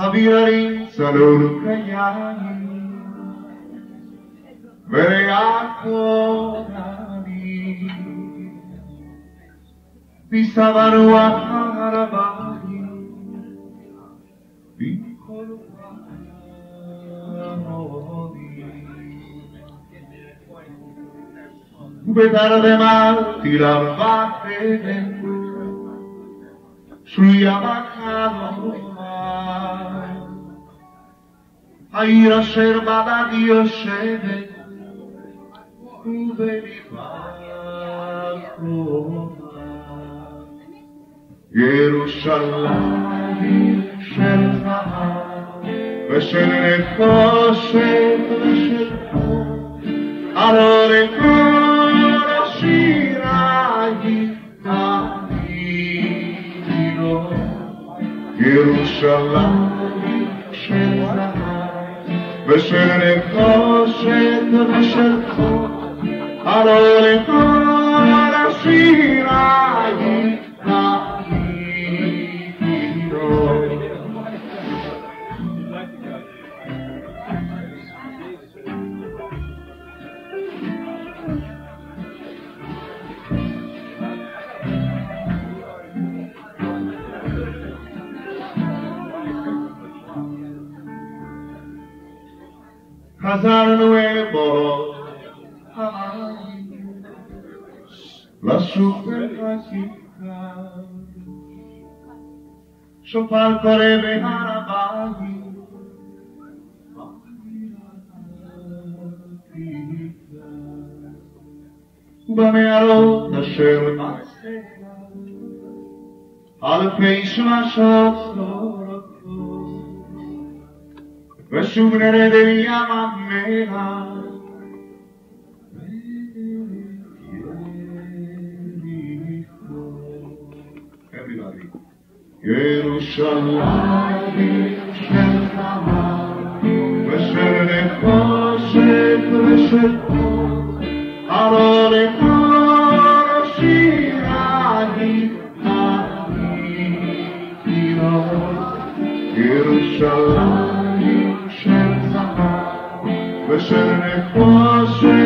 Habiyari Salur Kayani Vereyako Nani Pisavaru Aharabadi Bikolu Aharabadi Betar de Mar Tirabate Ventu Sriyabakado Ay rasher bada dioshede, uveli baku. Yerushalayim shel zahar, veshel nechoshet veshel kol, alorei kol shirayim tavilo. Yerushalayim shel zahar. بشر کاشت بشر کو حلال کار شیرایی نهیدی رو Hazar nuevo, la super clásica, sopar corebe harabagi, bamearo nasher masera, al peish mashot Veshubnere delia mamera Everybody Yerushalayim shel Zahar Vesher nechoshet vesher kol Arorei kol shirayim tavilo Yerushalayim shel Zahar Vesher nechoshet